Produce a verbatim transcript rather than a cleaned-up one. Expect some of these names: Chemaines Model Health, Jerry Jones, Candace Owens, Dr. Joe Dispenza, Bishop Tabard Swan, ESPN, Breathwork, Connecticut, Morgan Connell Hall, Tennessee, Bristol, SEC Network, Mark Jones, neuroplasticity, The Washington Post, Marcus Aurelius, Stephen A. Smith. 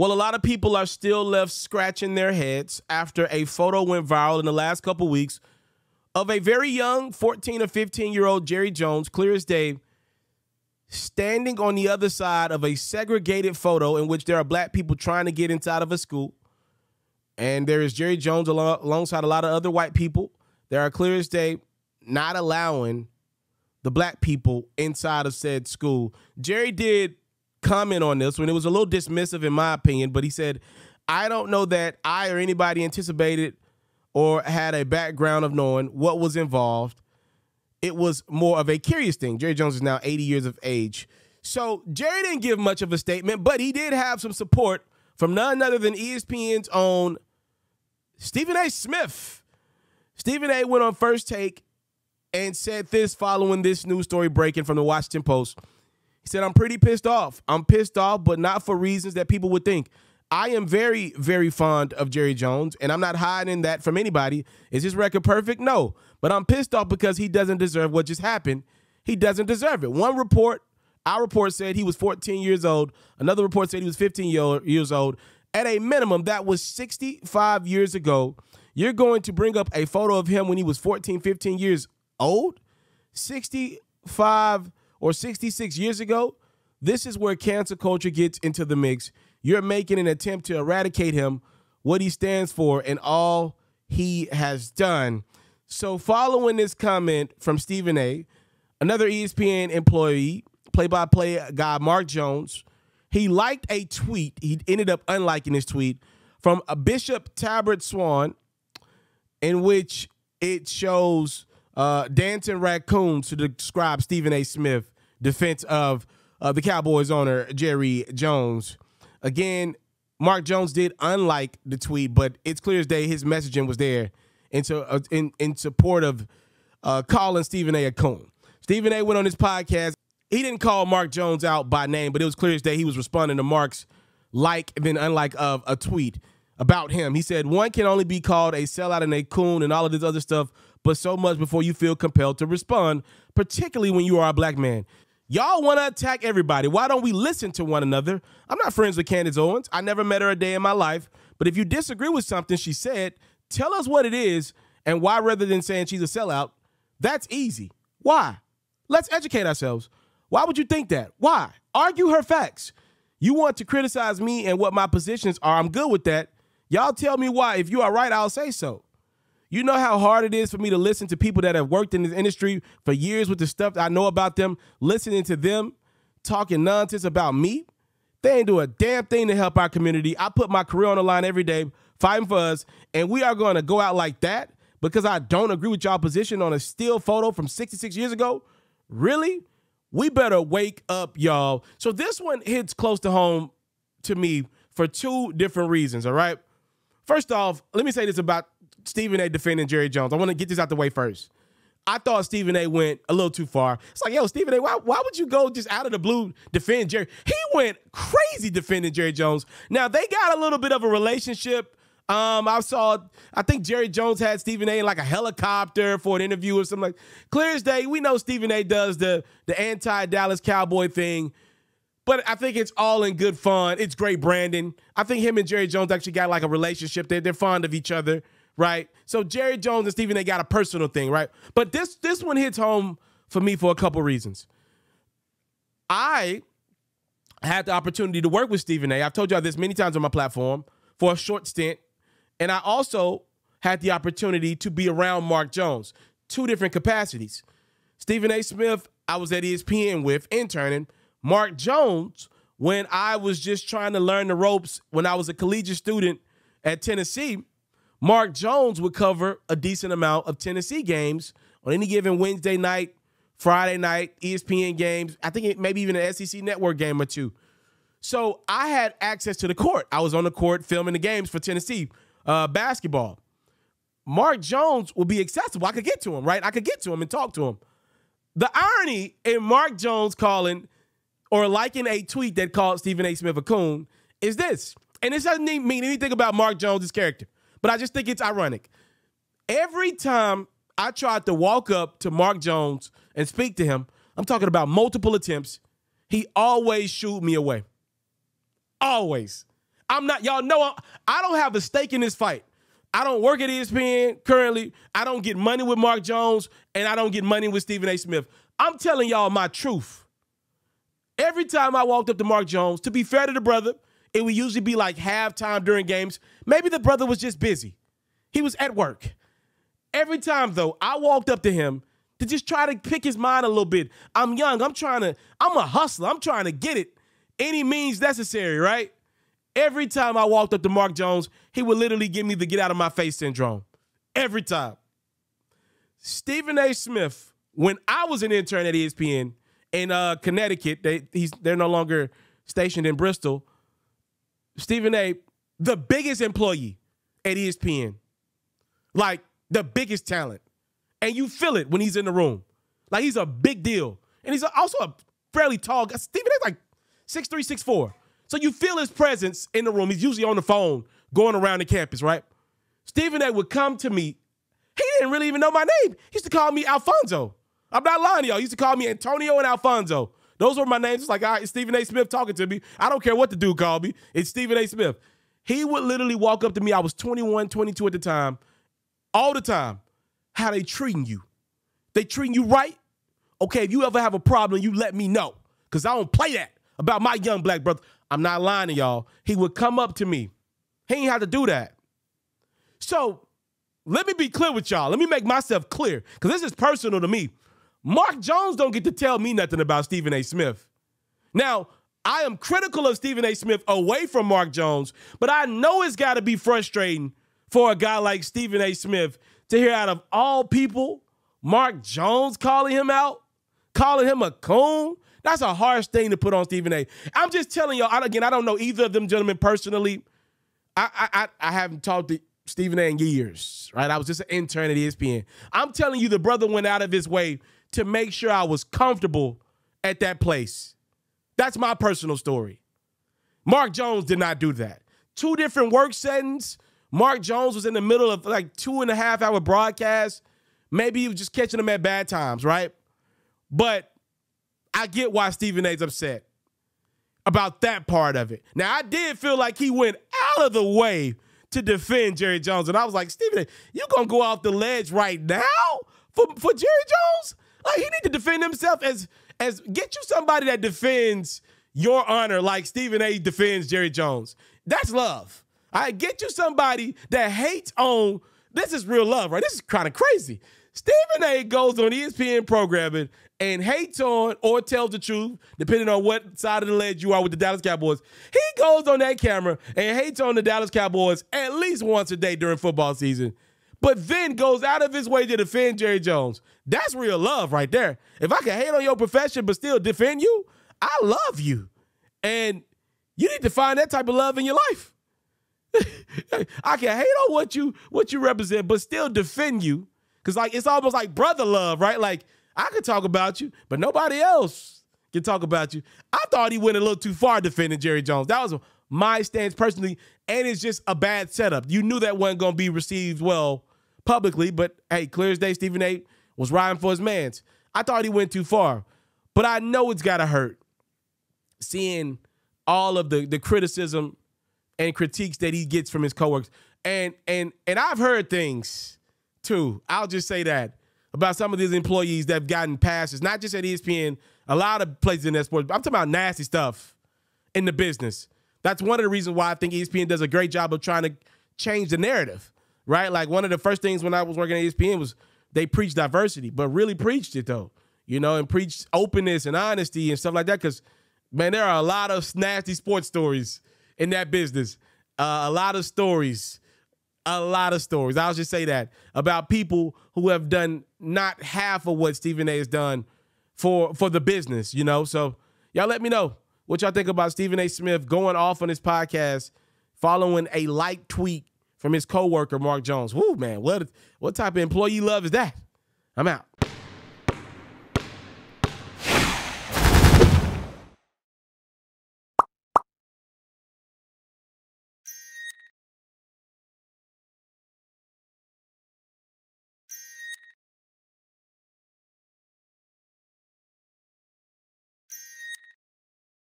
Well, a lot of people are still left scratching their heads after a photo went viral in the last couple weeks of a very young fourteen or fifteen-year-old Jerry Jones, clear as day, standing on the other side of a segregated photo in which there are black people trying to get inside of a school. And there is Jerry Jones alongside a lot of other white people. They are clear as day not allowing the black people inside of said school. Jerry did comment on this when it was a little dismissive, in my opinion, but he said, "I don't know that I or anybody anticipated or had a background of knowing what was involved. It was more of a curious thing." Jerry Jones is now eighty years of age. So Jerry didn't give much of a statement, but he did have some support from none other than E S P N's own Stephen A. Smith. Stephen A. went on First Take and said this following this news story breaking from The Washington Post. He said, "I'm pretty pissed off. I'm pissed off, but not for reasons that people would think. I am very, very fond of Jerry Jones, and I'm not hiding that from anybody. Is his record perfect? No. But I'm pissed off because he doesn't deserve what just happened. He doesn't deserve it. One report, our report said he was fourteen years old. Another report said he was fifteen years old. At a minimum, that was sixty-five years ago. You're going to bring up a photo of him when he was fourteen, fifteen years old? sixty-five or sixty-six years ago? This is where cancel culture gets into the mix. You're making an attempt to eradicate him, what he stands for, and all he has done." So following this comment from Stephen A., another E S P N employee, play-by-play guy Mark Jones, he liked a tweet. He ended up unliking his tweet from a Bishop Tabard Swan, in which it shows uh, dancing raccoons to describe Stephen A. Smith defense of uh, the Cowboys owner Jerry Jones. Again, Mark Jones did unlike the tweet, but it's clear as day his messaging was there in, to, uh, in, in support of uh, calling Stephen A. a coon. Stephen A. went on his podcast. He didn't call Mark Jones out by name, but it was clear as day he was responding to Mark's like and then unlike of a tweet about him. He said, "One can only be called a sellout and a coon and all of this other stuff, but so much before you feel compelled to respond, particularly when you are a black man. Y'all want to attack everybody. Why don't we listen to one another? I'm not friends with Candace Owens. I never met her a day in my life. But if you disagree with something she said, tell us what it is and why, rather than saying she's a sellout. That's easy. Why? Let's educate ourselves. Why would you think that? Why? Argue her facts. You want to criticize me and what my positions are. I'm good with that. Y'all tell me why. If you are right, I'll say so. You know how hard it is for me to listen to people that have worked in this industry for years with the stuff that I know about them, listening to them talking nonsense about me? They ain't do a damn thing to help our community. I put my career on the line every day, fighting for us, and we are going to go out like that because I don't agree with y'all position on a still photo from sixty-six years ago? Really? We better wake up, y'all." So this one hits close to home to me for two different reasons, all right? First off, let me say this about Stephen A. defending Jerry Jones. I want to get this out the way first. I thought Stephen A. went a little too far. It's like, yo, Stephen A., why, why would you go just out of the blue defend Jerry? He went crazy defending Jerry Jones. Now, they got a little bit of a relationship. Um, I saw, I think Jerry Jones had Stephen A. in like a helicopter for an interview or something like that. Clear as day, we know Stephen A. does the, the anti-Dallas Cowboy thing. But I think it's all in good fun. It's great branding. I think him and Jerry Jones actually got like a relationship. They're, they're fond of each other. Right. So Jerry Jones and Stephen, they got a personal thing. Right. But this this one hits home for me for a couple reasons. I had the opportunity to work with Stephen A. I've told y'all this many times on my platform for a short stint. And I also had the opportunity to be around Mark Jones, two different capacities. Stephen A. Smith, I was at E S P N with, interning. Mark Jones, when I was just trying to learn the ropes when I was a collegiate student at Tennessee, Mark Jones would cover a decent amount of Tennessee games on any given Wednesday night, Friday night, E S P N games. I think it, maybe even an S E C Network game or two. So I had access to the court. I was on the court filming the games for Tennessee uh, basketball. Mark Jones would be accessible. I could get to him, right? I could get to him and talk to him. The irony in Mark Jones calling or liking a tweet that called Stephen A. Smith a coon is this. And this doesn't mean anything about Mark Jones' character, but I just think it's ironic. Every time I tried to walk up to Mark Jones and speak to him, I'm talking about multiple attempts, he always shooed me away. Always. I'm not, y'all know, I'm, I don't have a stake in this fight. I don't work at E S P N currently. I don't get money with Mark Jones, and I don't get money with Stephen A. Smith. I'm telling y'all my truth. Every time I walked up to Mark Jones, to be fair to the brother, it would usually be like halftime during games. Maybe the brother was just busy. He was at work. Every time, though, I walked up to him to just try to pick his mind a little bit. I'm young. I'm trying to, I'm a hustler. I'm trying to get it. Any means necessary, right? Every time I walked up to Mark Jones, he would literally give me the get out of my face syndrome. Every time. Stephen A. Smith, when I was an intern at E S P N in uh, Connecticut, they, he's, they're no longer stationed in Bristol. Stephen A., the biggest employee at E S P N, like the biggest talent. And you feel it when he's in the room. Like he's a big deal. And he's also a fairly tall guy. Stephen A's like six three, six four. So you feel his presence in the room. He's usually on the phone going around the campus, right? Stephen A would come to me. He didn't really even know my name. He used to call me Alfonso. I'm not lying to y'all. He used to call me Antonio and Alfonso. Those were my names. It's like, all right, it's Stephen A. Smith talking to me. I don't care what the dude called me. It's Stephen A. Smith. He would literally walk up to me. I was twenty-one, twenty-two at the time. All the time. How they treating you. They treating you right? Okay, if you ever have a problem, you let me know. Because I don't play that about my young black brother. I'm not lying to y'all. He would come up to me. He ain't had to do that. So let me be clear with y'all. Let me make myself clear because this is personal to me. Mark Jones don't get to tell me nothing about Stephen A. Smith. Now, I am critical of Stephen A. Smith away from Mark Jones, but I know it's got to be frustrating for a guy like Stephen A. Smith to hear out of all people, Mark Jones calling him out, calling him a coon. That's a harsh thing to put on Stephen A. I'm just telling y'all, I, again, I don't know either of them gentlemen personally. I, I, I haven't talked to Stephen A in years, right? I was just an intern at E S P N. I'm telling you, the brother went out of his way to make sure I was comfortable at that place. That's my personal story. Mark Jones did not do that. Two different work settings. Mark Jones was in the middle of like two and a half hour broadcasts. Maybe he was just catching them at bad times, right? But I get why Stephen A's upset about that part of it. Now, I did feel like he went out of the way to defend Jerry Jones. And I was like, Stephen A, you going to go off the ledge right now for, for Jerry Jones? Like, he need to defend himself as, as get you somebody that defends your honor like Stephen A defends Jerry Jones. That's love. I right, get you somebody that hates on, this is real love, right? This is kind of crazy. Stephen A goes on E S P N programming and hates on or tells the truth, depending on what side of the ledge you are with the Dallas Cowboys. He goes on that camera and hates on the Dallas Cowboys at least once a day during football season, but then goes out of his way to defend Jerry Jones. That's real love right there. If I can hate on your profession but still defend you, I love you. And you need to find that type of love in your life. I can hate on what you, what you represent but still defend you. Because, like, it's almost like brother love, right? Like, I could talk about you, but nobody else can talk about you. I thought he went a little too far defending Jerry Jones. That was my stance personally, and it's just a bad setup. You knew that wasn't going to be received well publicly, but, hey, clear as day, Stephen A was riding for his mans. I thought he went too far, but I know it's got to hurt seeing all of the, the criticism and critiques that he gets from his coworkers. And, and, and I've heard things, too. I'll just say that about some of these employees that have gotten passes, not just at E S P N, a lot of places in their sports. I'm talking about nasty stuff in the business. That's one of the reasons why I think E S P N does a great job of trying to change the narrative, right? Like one of the first things when I was working at E S P N was they preached diversity, but really preached it though, you know, and preached openness and honesty and stuff like that. Cause man, there are a lot of nasty sports stories in that business. Uh, a lot of stories A lot of stories. I'll just say that about people who have done not half of what Stephen A has done for, for the business, you know? So y'all let me know what y'all think about Stephen A Smith going off on his podcast, following a light tweet from his coworker, Mark Jones. Woo, man, what, what type of employee love is that? I'm out.